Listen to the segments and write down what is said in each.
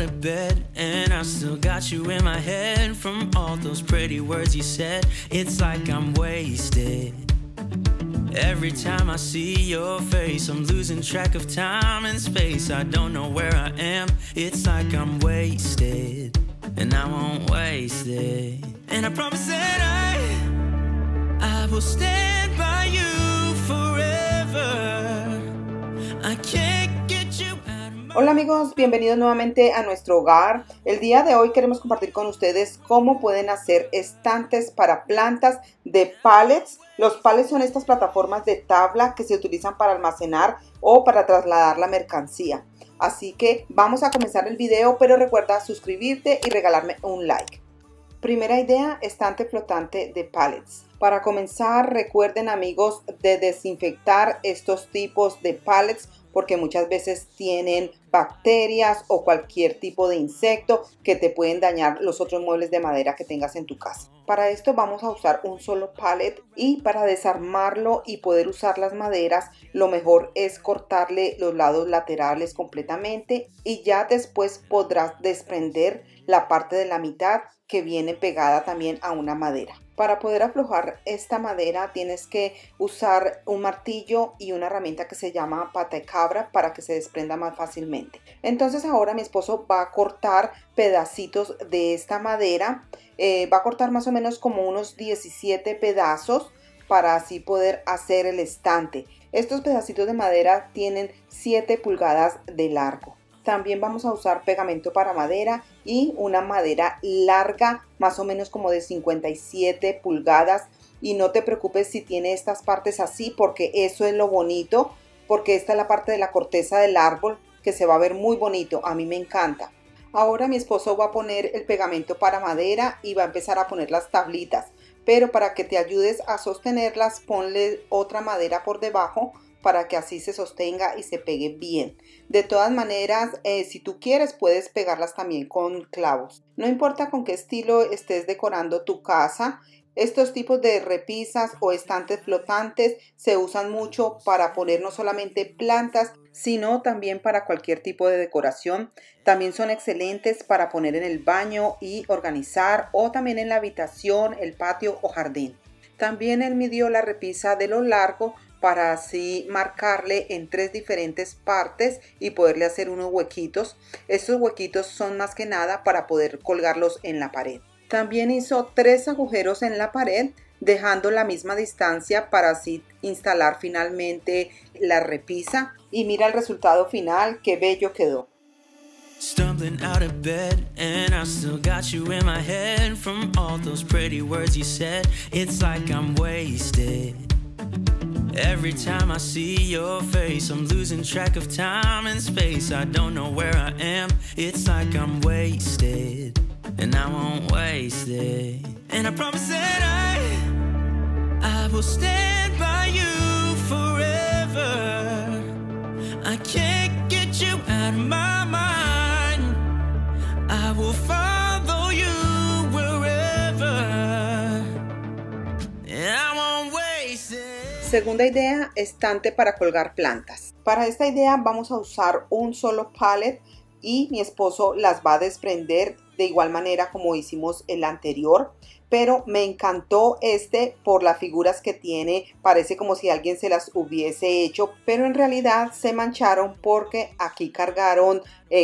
out of bed, and I still got you in my head from all those pretty words you said. It's like I'm wasted. Every time I see your face, I'm losing track of time and space. I don't know where I am. It's like I'm wasted, and I won't waste it. And I promise that I will stand by you forever. I can't get you out of my... Hola amigos, bienvenidos nuevamente a nuestro hogar. El día de hoy queremos compartir con ustedes cómo pueden hacer estantes para plantas de pallets. Los pallets son estas plataformas de tabla que se utilizan para almacenar o para trasladar la mercancía. Así que vamos a comenzar el video, pero recuerda suscribirte y regalarme un like. Primera idea, estante flotante de pallets. Para comenzar, recuerden amigos de desinfectar estos tipos de pallets porque muchas veces tienen bacterias o cualquier tipo de insecto que te pueden dañar los otros muebles de madera que tengas en tu casa. Para esto vamos a usar un solo pallet, y para desarmarlo y poder usar las maderas, lo mejor es cortarle los lados laterales completamente y ya después podrás desprender la parte de la mitad que viene pegada también a una madera. Para poder aflojar esta madera tienes que usar un martillo y una herramienta que se llama pata de cabra para que se desprenda más fácilmente. Entonces ahora mi esposo va a cortar pedacitos de esta madera, va a cortar más o menos como unos 17 pedazos para así poder hacer el estante. Estos pedacitos de madera tienen 7 pulgadas de largo. También vamos a usar pegamento para madera y una madera larga, más o menos como de 57 pulgadas. Y no te preocupes si tiene estas partes así, porque eso es lo bonito, porque esta es la parte de la corteza del árbol que se va a ver muy bonito. A mí me encanta. Ahora mi esposo va a poner el pegamento para madera y va a empezar a poner las tablitas. Pero para que te ayudes a sostenerlas, ponle otra madera por debajo para que así se sostenga y se pegue bien. De todas maneras, si tú quieres puedes pegarlas también con clavos. No importa con qué estilo estés decorando tu casa, estos tipos de repisas o estantes flotantes se usan mucho para poner no solamente plantas, sino también para cualquier tipo de decoración. También son excelentes para poner en el baño y organizar, o también en la habitación, el patio o jardín. También él midió la repisa de lo largo para así marcarle en 3 diferentes partes y poderle hacer unos huequitos. Estos huequitos son más que nada para poder colgarlos en la pared. También hizo 3 agujeros en la pared, dejando la misma distancia para así instalar finalmente la repisa. Y mira el resultado final, qué bello quedó. Stumbling out of bed, and I still got you in my head from all those pretty words you said. It's like I'm wasted. Every time I see your face, I'm losing track of time and space. I don't know where I am. It's like I'm wasted, and I won't waste it. And I promise that I will stand by you forever. I can't get you out of my mind. I will follow you wherever. And I won't waste it. Segunda idea, estante para colgar plantas. Para esta idea vamos a usar un solo pallet y mi esposo las va a desprender de igual manera como hicimos el anterior. Pero me encantó este por las figuras que tiene, parece como si alguien se las hubiese hecho, pero en realidad se mancharon porque aquí cargaron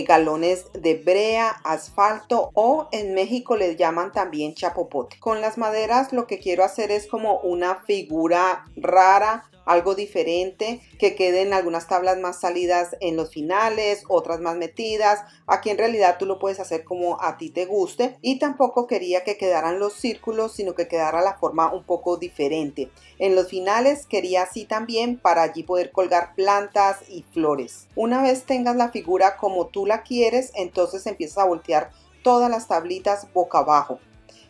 galones de brea, asfalto, o en México le llaman también chapopote. Con las maderas lo que quiero hacer es como una figura rara, algo diferente, que queden algunas tablas más salidas en los finales, otras más metidas. Aquí en realidad tú lo puedes hacer como a ti te guste, y tampoco quería que quedaran los círculos, sino que quedara la forma un poco diferente. En los finales quería así también, para allí poder colgar plantas y flores. Una vez tengas la figura como tú la quieres, entonces empiezas a voltear todas las tablitas boca abajo,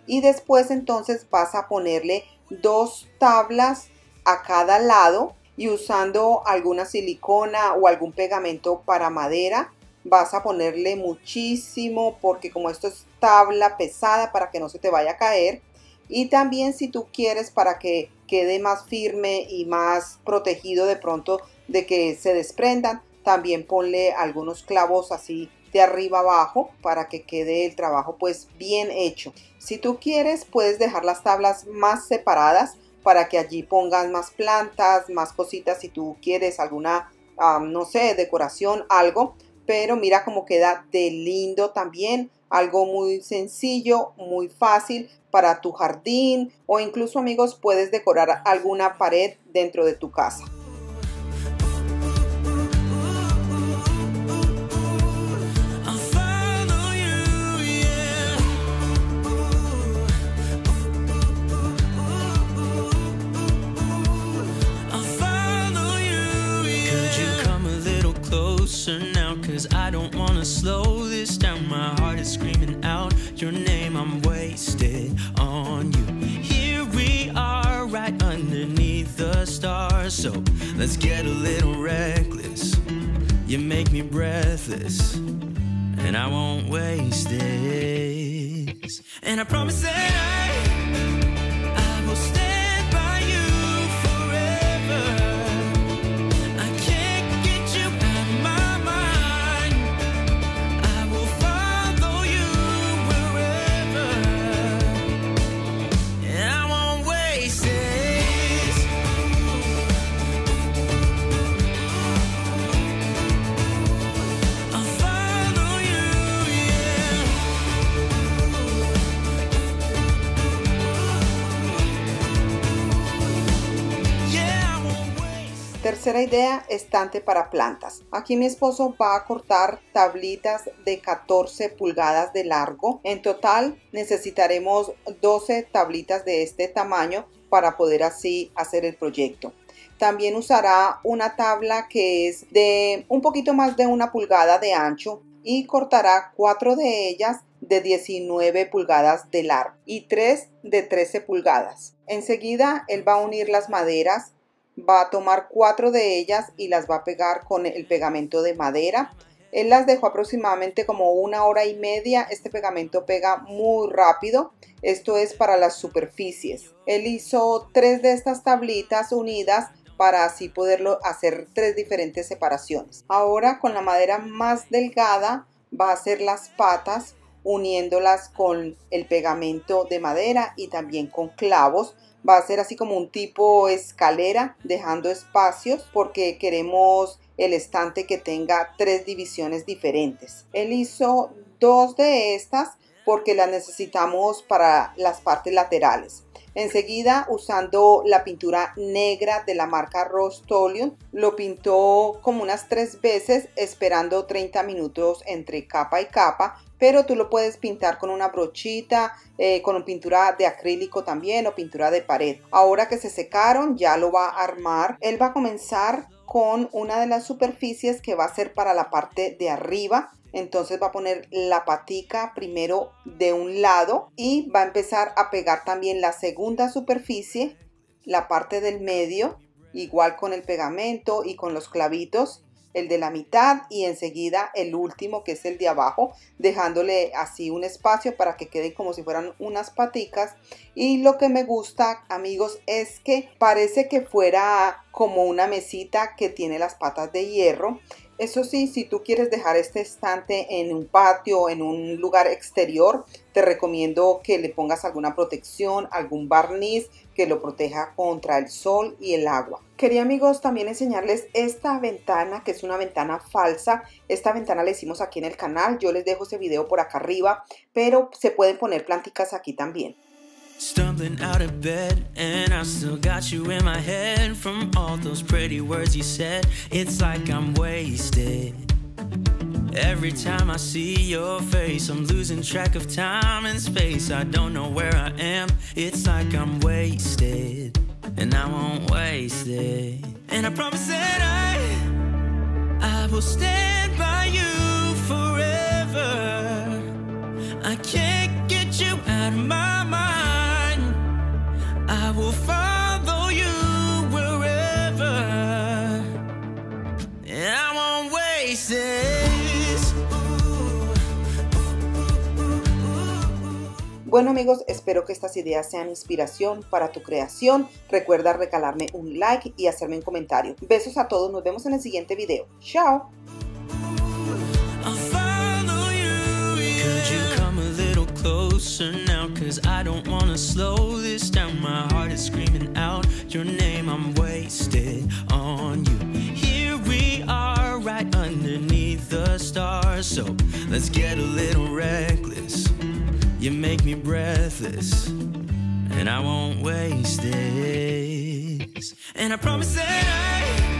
y después entonces vas a ponerle 2 tablas a cada lado, y usando alguna silicona o algún pegamento para madera vas a ponerle muchísimo, porque como esto es tabla pesada, para que no se te vaya a caer, y también si tú quieres, para que quede más firme y más protegido de pronto de que se desprendan, también ponle algunos clavos así de arriba abajo para que quede el trabajo pues bien hecho. Si tú quieres, puedes dejar las tablas más separadas para que allí pongas más plantas, más cositas, si tú quieres alguna, no sé, decoración, algo. Pero mira cómo queda de lindo también, algo muy sencillo, muy fácil para tu jardín, o incluso, amigos, puedes decorar alguna pared dentro de tu casa. Now, 'cause I don't wanna slow this down. My heart is screaming out your name. I'm wasted on you. Here we are, right underneath the stars. So let's get a little reckless. You make me breathless, and I won't waste this. And I promise that I will stay. Tercera idea, estante para plantas. Aquí mi esposo va a cortar tablitas de 14 pulgadas de largo. En total necesitaremos 12 tablitas de este tamaño para poder así hacer el proyecto. También usará una tabla que es de un poquito más de 1 pulgada de ancho y cortará 4 de ellas de 19 pulgadas de largo y 3 de 13 pulgadas. Enseguida él va a unir las maderas. Va a tomar 4 de ellas y las va a pegar con el pegamento de madera. Él las dejó aproximadamente como 1 hora y media. Este pegamento pega muy rápido. Esto es para las superficies. Él hizo 3 de estas tablitas unidas para así poderlo hacer 3 diferentes separaciones. Ahora, con la madera más delgada, va a hacer las patas uniéndolas con el pegamento de madera y también con clavos. Va a ser así como un tipo escalera, dejando espacios porque queremos el estante que tenga 3 divisiones diferentes. Él hizo 2 de estas porque las necesitamos para las partes laterales. Enseguida, usando la pintura negra de la marca Rust-Oleum, lo pintó como unas 3 veces, esperando 30 minutos entre capa y capa. Pero tú lo puedes pintar con una brochita, con pintura de acrílico también, o pintura de pared. Ahora que se secaron, ya lo va a armar. Él va a comenzar con una de las superficies que va a ser para la parte de arriba. Entonces va a poner la patica primero de un lado y va a empezar a pegar también la segunda superficie, la parte del medio, igual con el pegamento y con los clavitos, el de la mitad y enseguida el último, que es el de abajo, dejándole así un espacio para que queden como si fueran unas paticas. Y lo que me gusta, amigos, es que parece que fuera como una mesita que tiene las patas de hierro. Eso sí, si tú quieres dejar este estante en un patio o en un lugar exterior, te recomiendo que le pongas alguna protección, algún barniz que lo proteja contra el sol y el agua. Quería, amigos, también enseñarles esta ventana, que es una ventana falsa. Esta ventana la hicimos aquí en el canal. Yo les dejo ese video por acá arriba, pero se pueden poner planticas aquí también. Stumbling out of bed and I still got you in my head from all those pretty words you said. It's like I'm wasted. Every time I see your face, I'm losing track of time and space. I don't know where I am. It's like I'm wasted and I won't waste it. And I promise that I will stand by you forever. I can't get you out of my mind. I will follow you wherever, and I won't waste this. Bueno, amigos, espero que estas ideas sean inspiración para tu creación. Recuerda regalarme un like y hacerme un comentario. Besos a todos, nos vemos en el siguiente video. Chao. 'cause I don't wanna slow this down. My heart is screaming out your name, I'm wasted on you. Here we are right underneath the stars, so let's get a little reckless. You make me breathless, and I won't waste this. And I promise that I